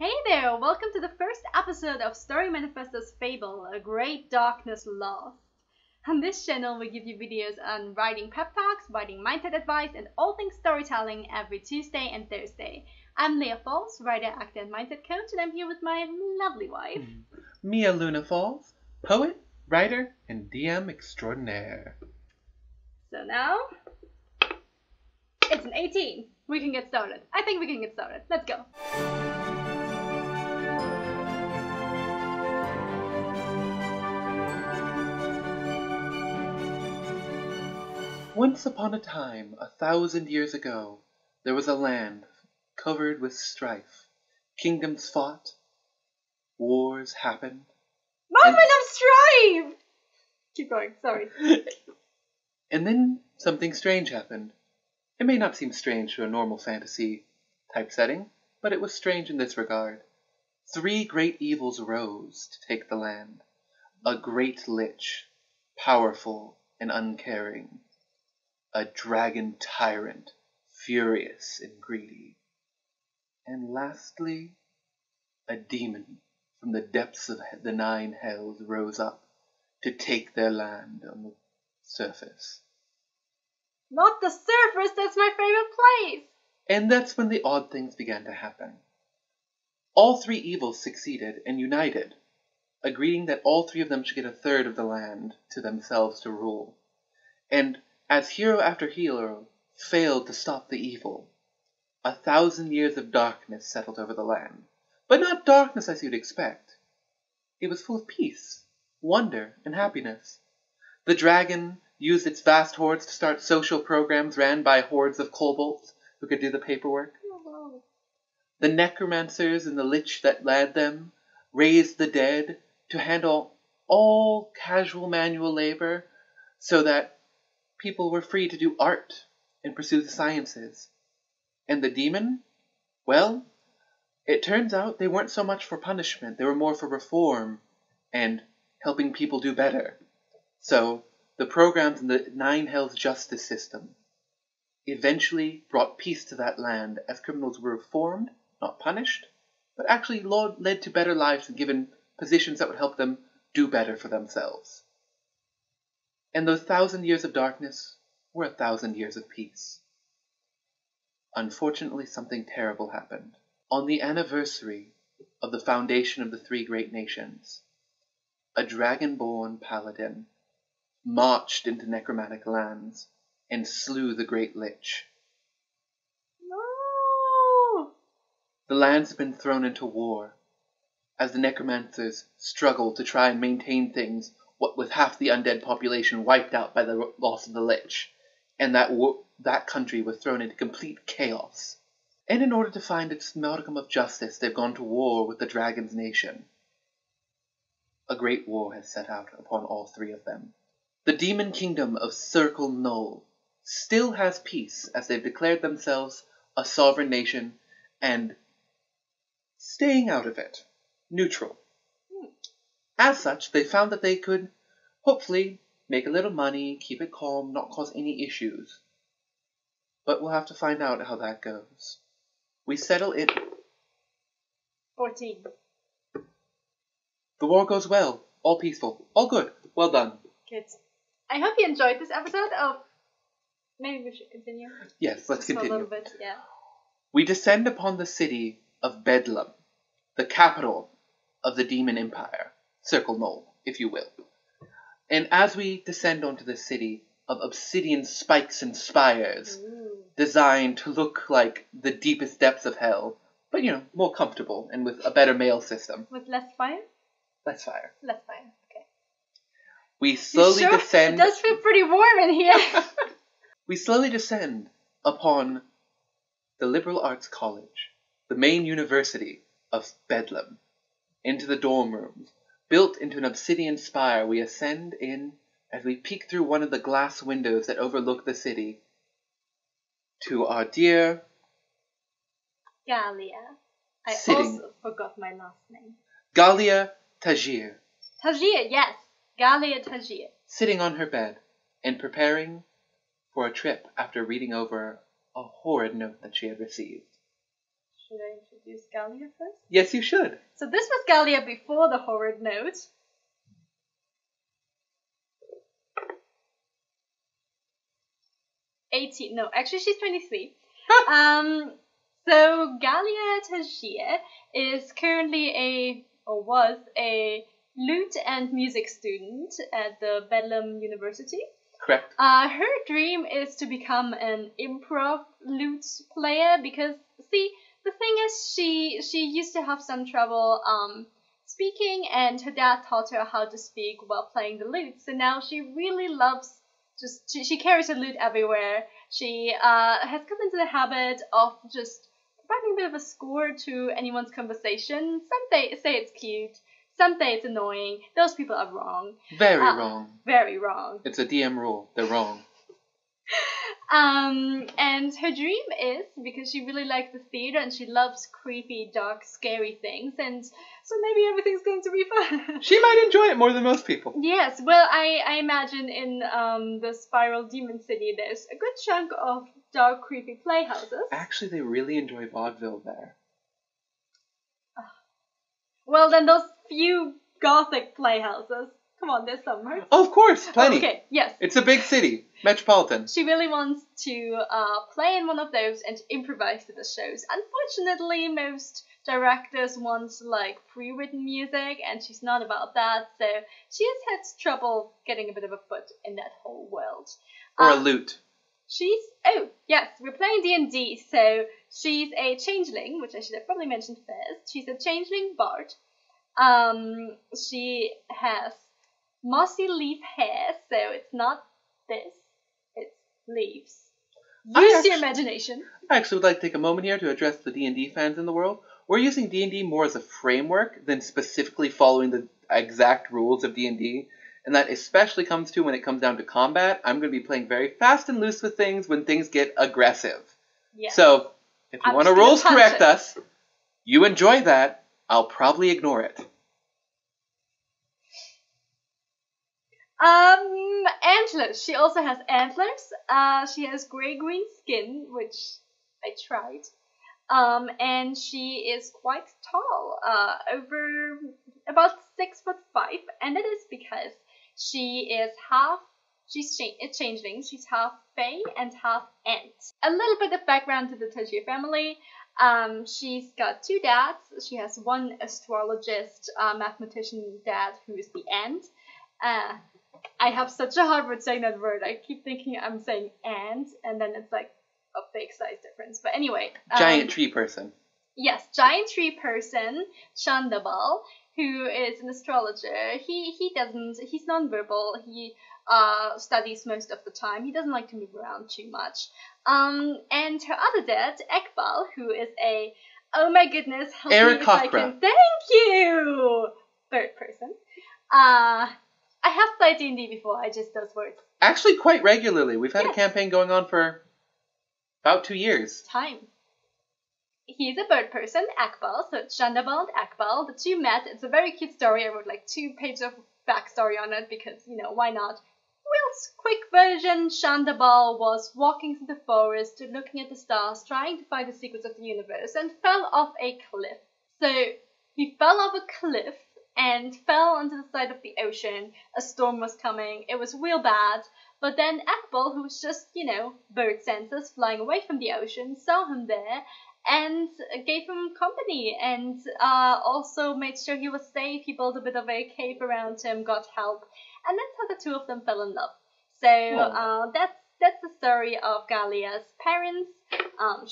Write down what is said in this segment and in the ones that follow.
Hey there, welcome to the first episode of Story Manifesto's Fable, A Great Darkness Lost. On this channel we give you videos on writing pep talks, writing mindset advice, and all things storytelling every Tuesday and Thursday. I'm Mia Luna Falls, writer, actor, and mindset coach, and I'm here with my lovely wife. Mia Luna Falls, poet, writer, and DM extraordinaire. So now, it's an 18. We can get started. I think we can get started. Let's go. Once upon a time, 1,000 years ago, there was a land covered with strife. Kingdoms fought, wars happened. Moment of strife! Keep going, sorry. And then something strange happened. It may not seem strange to a normal fantasy type setting, but it was strange in this regard. Three great evils arose to take the land. A great lich, powerful and uncaring. A dragon tyrant, furious and greedy. And lastly, a demon from the depths of the nine hells rose up to take their land on the surface. Not the surface, that's my favorite place! And that's when the odd things began to happen. All three evils succeeded and united, agreeing that all three of them should get a third of the land to themselves to rule. And as hero after hero failed to stop the evil, 1,000 years of darkness settled over the land. But not darkness as you'd expect. It was full of peace, wonder, and happiness. The dragon used its vast hordes to start social programs ran by hordes of kobolds who could do the paperwork. Oh. The necromancers and the lich that led them raised the dead to handle all casual manual labor so that people were free to do art and pursue the sciences. And the demon? Well, it turns out they weren't so much for punishment. They were more for reform and helping people do better. So the programs in the Nine Hells justice system eventually brought peace to that land as criminals were reformed, not punished, but actually led to better lives and given positions that would help them do better for themselves. And those 1,000 years of darkness were 1,000 years of peace. Unfortunately, something terrible happened. On the anniversary of the foundation of the three great nations, a dragon-born paladin marched into necromantic lands and slew the great lich. No! The lands have been thrown into war as the necromancers struggle to try and maintain things with half the undead population wiped out by the loss of the Lich, and that country was thrown into complete chaos. And in order to find its modicum of justice, they've gone to war with the Dragon's Nation. A great war has set out upon all three of them. The demon kingdom of Circle Null still has peace, as they've declared themselves a sovereign nation and staying out of it, neutral. As such, they found that they could, hopefully, make a little money, keep it calm, not cause any issues. But we'll have to find out how that goes. We settle in... 14. The war goes well. All peaceful. All good. Well done. Kids, I hope you enjoyed this episode of... Maybe we should continue? Yes, let's continue. For a little bit, yeah. We descend upon the city of Bedlam, the capital of the Demon Empire. Circle Null, if you will. And as we descend onto the city of obsidian spikes and spires, designed to look like the deepest depths of hell, but, you know, more comfortable and with a better mail system. With less fire? Less fire. Less fire, okay. We slowly descend... It does feel pretty warm in here. We slowly descend upon the Liberal Arts College, the main university of Bedlam, into the dorm rooms. Built into an obsidian spire, we ascend in as we peek through one of the glass windows that overlook the city to our dear... Galia. I also forgot my last name. Galia Tajir. Tajir, yes. Galia Tajir. Sitting on her bed and preparing for a trip after reading over a horrid note that she had received. Should I introduce Galia first? Yes, you should. So this was Galia before the horrid note. No, actually she's 23. So Galia Tajir is currently was a lute and music student at the Bedlam University. Correct. Her dream is to become an improv lute player because, see, the thing is she used to have some trouble speaking, and her dad taught her how to speak while playing the lute. So now she really loves, just she carries a lute everywhere. She has come into the habit of just writing a bit of a score to anyone's conversation. Some say it's cute. Some say it's annoying. Those people are wrong. Very wrong. Very wrong. It's a DM rule. They're wrong. And her dream is, because she really likes the theater and she loves creepy, dark, scary things, and so maybe everything's going to be fun. She might enjoy it more than most people. Yes. Well, I imagine in the Spiral Demon City, there's a good chunk of dark, creepy playhouses. Actually, they really enjoy vaudeville there. Well, then those few gothic playhouses. Come on, there's some, right? Oh, of course, plenty. Oh, okay, yes. It's a big city, metropolitan. She really wants to play in one of those and improvise to the shows. Unfortunately, most directors want like pre-written music, and she's not about that, so she has had trouble getting a bit of a foot in that whole world. Or a lute. She's, oh, yes, we're playing D&D, so she's a changeling, which I should have probably mentioned first. She's a changeling bard. She has mossy leaf hair, so it's not this, it's leaves. Use your imagination. I actually would like to take a moment here to address the D&D fans in the world. We're using D&D more as a framework than specifically following the exact rules of D&D. And that especially comes to when it comes down to combat. I'm going to be playing very fast and loose with things when things get aggressive. Yes. So, if you want to rules correct us, you enjoy that, I'll probably ignore it. Antlers. She also has antlers. She has grey-green skin, which I tried. And she is quite tall, over about 6'5", and it is because she is half, she's a changeling, she's half fae and half ant. A little bit of background to the Tajir family. She's got two dads. She has one astrologist, mathematician dad who is the ant. I have such a hard time saying that word. I keep thinking I'm saying ant, and then it's like a big size difference. But anyway. Giant tree person. Yes, giant tree person, Shandabal, who is an astrologer. He's nonverbal. He studies most of the time. He doesn't like to move around too much. And her other dad, Akbal, who is a, oh my goodness, help me if I can, thank you, bird person. I have played D&D before. I just those words. Actually, quite regularly. We've had a campaign going on for about 2 years. Time. He's a bird person, Akbal, so it's Shandabal and Akbal. The two met. It's a very cute story. I wrote like 2 pages of backstory on it because, you know, why not? Will's quick version, Shandabal was walking through the forest, looking at the stars, trying to find the secrets of the universe, and fell off a cliff. So he fell off a cliff and fell onto the side of the ocean. A storm was coming. It was real bad. But then Akbal, who was just, you know, bird senses, flying away from the ocean, saw him there and gave him company, and also made sure he was safe. He built a bit of a cave around him, got help, and that's how the two of them fell in love. So that's the story of Galia's parents.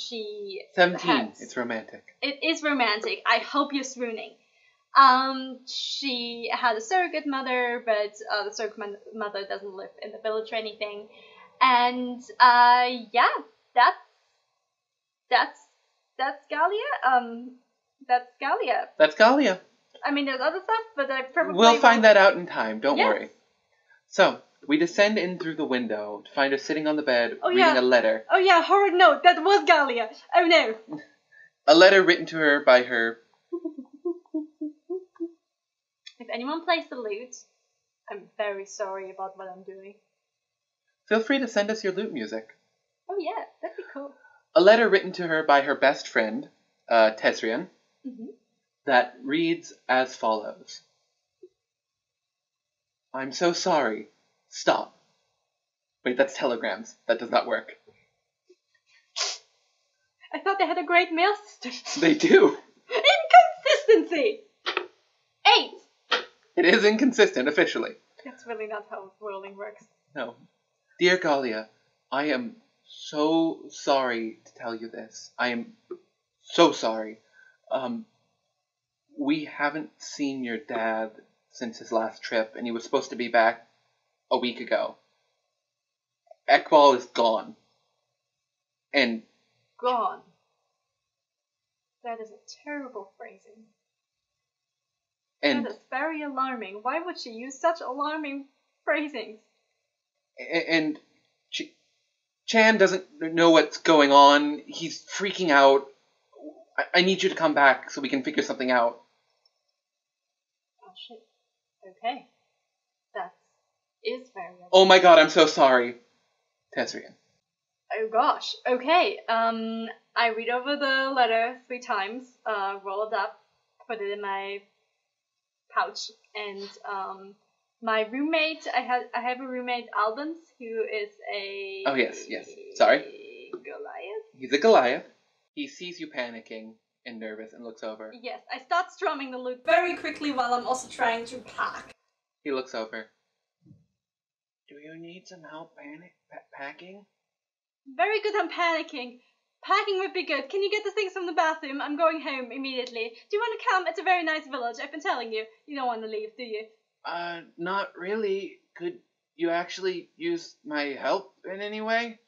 She 17. It's romantic. It is romantic. I hope you're swooning. She had a surrogate mother, but the surrogate mother doesn't live in the village or anything. And yeah, that's Galia. That's Galia. That's Galia. I mean, there's other stuff, but I probably we'll find that out in time. Don't worry. So we descend in through the window to find her sitting on the bed reading a letter. Oh yeah, horrid note. That was Galia. Oh no. A letter written to her by her. If anyone plays the lute, I'm very sorry about what I'm doing. Feel free to send us your lute music. Oh yeah, that'd be cool. A letter written to her by her best friend, Tezrian that reads as follows. I'm so sorry. Stop. Wait, that's telegrams. That does not work. I thought they had a great mail system. They do. Inconsistency! 8! It is inconsistent, officially. That's really not how rolling works. No. Dear Galia, I am so sorry to tell you this. I am so sorry. We haven't seen your dad since his last trip, and he was supposed to be back a week ago. Akbal is gone. And... Gone. That is a terrible phrasing. And that is very alarming. Why would she use such alarming phrasings? And Chan doesn't know what's going on. He's freaking out. I need you to come back so we can figure something out. Oh, shit. Okay. That is very alarming. Oh, my God, I'm so sorry. Tezrian. Oh gosh, okay, I read over the letter 3 times, roll it up, put it in my pouch, and my roommate, I have a roommate, Albans, who is a... Oh yes, sorry. Goliath? He's a Goliath. He sees you panicking and nervous and looks over. Yes, I start strumming the lute very quickly while I'm also trying to pack. He looks over. Do you need some help packing? Very good on panicking. Packing would be good. Can you get the things from the bathroom? I'm going home immediately. Do you want to come? It's a very nice village. I've been telling you. You don't want to leave, do you? Not really. Could you actually use my help in any way?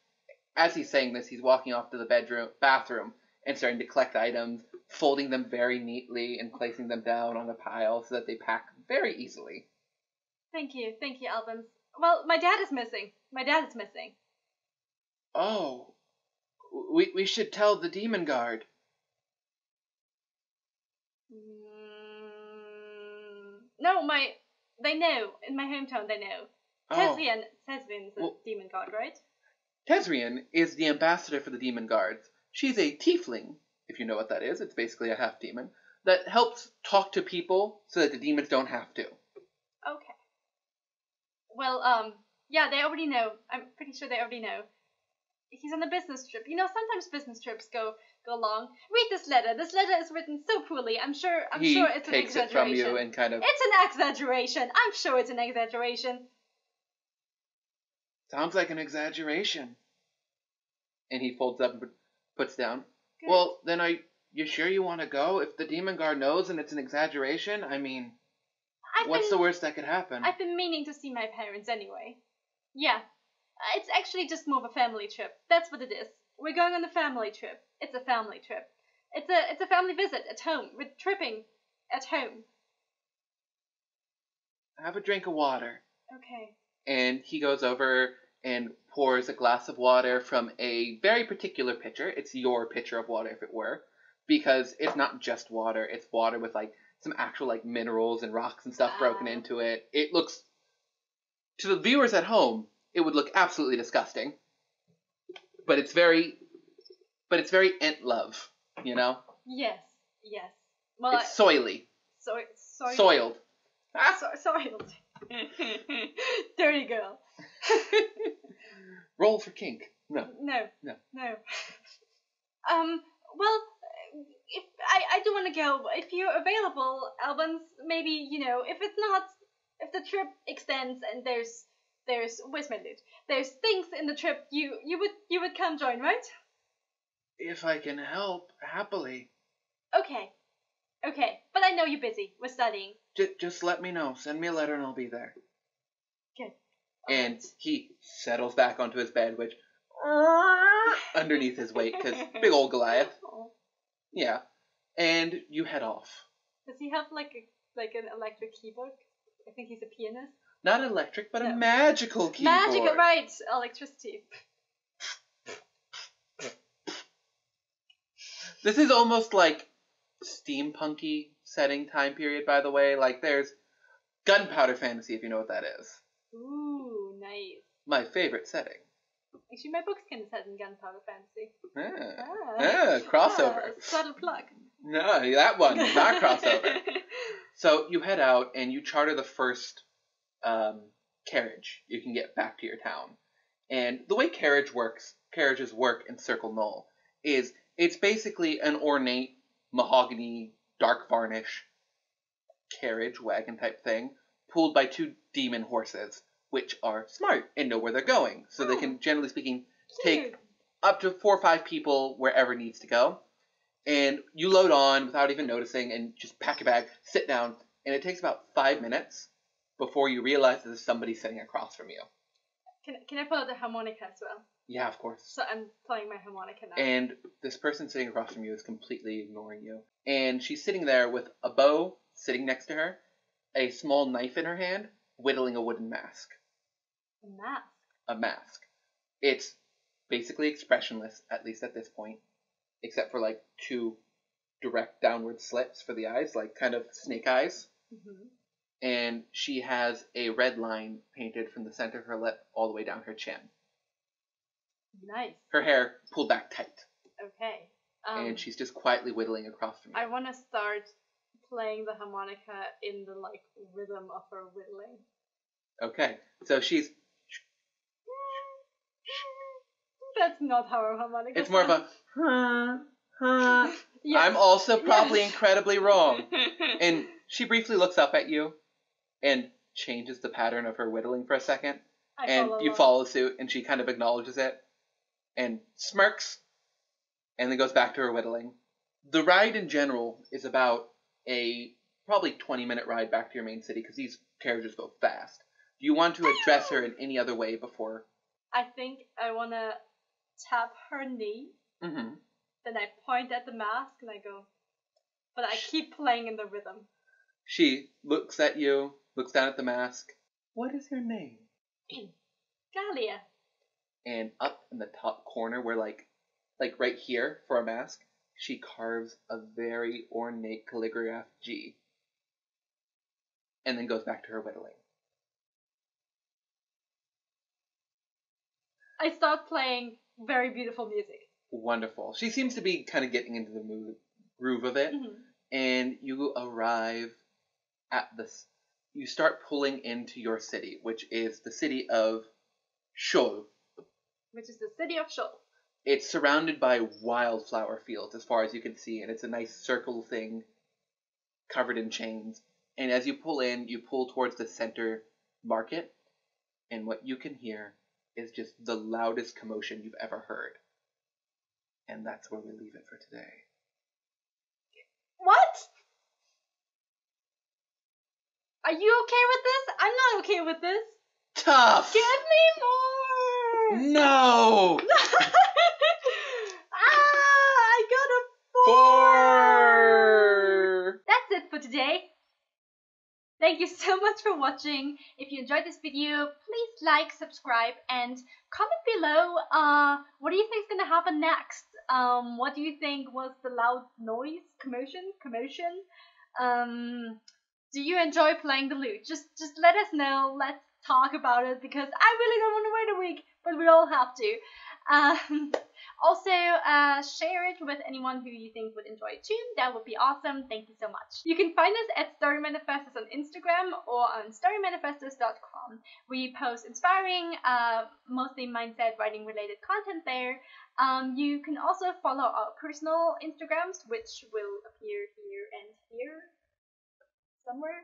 As he's saying this, he's walking off to the bathroom and starting to collect items, folding them very neatly and placing them down on a pile so that they pack very easily. Thank you, Albans. Well, my dad is missing. Oh, we should tell the demon guard. No, they know. In my hometown, they know. Oh. Tezrian is the demon guard, right? Tezrian is the ambassador for the demon guards. She's a tiefling, if you know what that is. It's basically a half-demon that helps talk to people so that the demons don't have to. Okay. Well, yeah, they already know. I'm pretty sure they already know. He's on a business trip. You know, sometimes business trips go long. Read this letter. This letter is written so poorly. I'm sure it's an exaggeration. He takes it from you and kind of... It's an exaggeration. I'm sure it's an exaggeration. Sounds like an exaggeration. And he folds up and puts down. Good. Well, then you sure you want to go? If the demon guard knows and it's an exaggeration, I mean, what's the worst that could happen? I've been meaning to see my parents anyway. Yeah. It's actually just more of a family trip. That's what it is. We're going on a family trip. It's a family trip. It's a family visit at home. We're tripping at home. Have a drink of water. Okay. And he goes over and pours a glass of water from a very particular pitcher. It's your pitcher of water, if it were, because it's not just water. It's water with like some actual like minerals and rocks and stuff broken into it. It looks, to the viewers at home, it would look absolutely disgusting, but it's very ant love, you know. Yes. Well, it's soily. Soiled. Soiled. Dirty girl. Roll for kink. No. Well, if I do want to go, if you're available, Albans, maybe you know. If it's not, if the trip extends and there's where's my loot? There's things in the trip. You would come join, right? If I can help, happily. Okay. But I know you're busy with studying. Just let me know. Send me a letter, and I'll be there. Okay. And he settles back onto his bed, which underneath his weight, because big old Goliath. Yeah. And you head off. Does he have like an electric keyboard? I think he's a pianist. Not electric, but a magical keyboard. Magical, right. Electricity. This is almost like steampunky setting time period, by the way. Like, there's gunpowder fantasy, if you know what that is. Ooh, nice. My favorite setting. Actually, my book's kind of set in gunpowder fantasy. Crossover. Subtle plug. No, that one. Not crossover. So you head out and you charter the first carriage you can get back to your town. And the way carriages work in Circle Null, is it's basically an ornate, mahogany, dark varnish carriage wagon type thing pulled by two demon horses, which are smart and know where they're going. So they can, generally speaking, take up to 4 or 5 people wherever needs to go. And you load on without even noticing and just pack your bag, sit down. And it takes about 5 minutes before you realize that there's somebody sitting across from you. Can I pull out the harmonica as well? Yeah, of course. So I'm playing my harmonica now. And this person sitting across from you is completely ignoring you. And she's sitting there with a bow sitting next to her, a small knife in her hand, whittling a wooden mask. A mask? A mask. It's basically expressionless, at least at this point, except for like 2 direct downward slits for the eyes, like kind of snake eyes. Mm-hmm. And she has a red line painted from the center of her lip all the way down her chin. Nice. Her hair pulled back tight. Okay. And she's just quietly whittling across from you. I want to start playing the harmonica in the like rhythm of her whittling. Okay. So she's... That's not how her harmonica sounds. It's more of a... Yes. I'm also probably incredibly wrong. And she briefly looks up at you and changes the pattern of her whittling for a second. You follow suit, and she kind of acknowledges it and smirks and then goes back to her whittling. The ride in general is about a probably 20-minute ride back to your main city because these carriages go fast. Do you want to address her in any other way before? I think I want to tap her knee. Mm-hmm. Then I point at the mask and I go, but I keep playing in the rhythm. She looks at you, looks down at the mask. What is your name? Galia. And up in the top corner, where like right here for a mask, she carves a very ornate calligraph G. And then goes back to her whittling. I start playing very beautiful music. Wonderful. She seems to be kind of getting into the groove of it. Mm-hmm. And you arrive at this. You start pulling into your city, which is the city of Shul. It's surrounded by wildflower fields as far as you can see, and it's a nice circle thing covered in chains. And as you pull in, you pull towards the center market, and what you can hear is just the loudest commotion you've ever heard. And that's where we leave it for today. What? Are you okay with this? I'm not okay with this. Tough. Give me more. No. I got a 4. That's it for today. Thank you so much for watching. If you enjoyed this video, please like, subscribe, and comment below what do you think is going to happen next? What do you think was the loud noise? Commotion? Do you enjoy playing the lute? Just let us know. Let's talk about it, because I really don't want to wait a week, but we all have to. Also, share it with anyone who you think would enjoy it too. That would be awesome. Thank you so much. You can find us at Story Manifestos on Instagram or on storymanifestos.com. We post inspiring, mostly mindset writing related content there. You can also follow our personal Instagrams, which will appear here and here. Somewhere.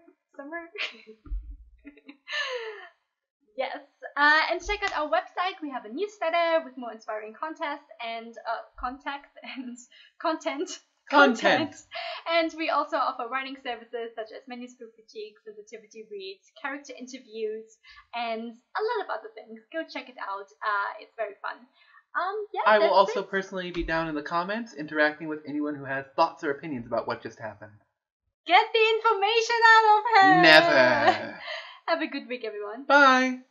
Yes, and check out our website. We have a newsletter with more inspiring content. And we also offer writing services such as manuscript critiques, sensitivity reads, character interviews, and a lot of other things. Go check it out. It's very fun. I will also personally be down in the comments interacting with anyone who has thoughts or opinions about what just happened. Get the information out of her! Never! Have a good week, everyone. Bye!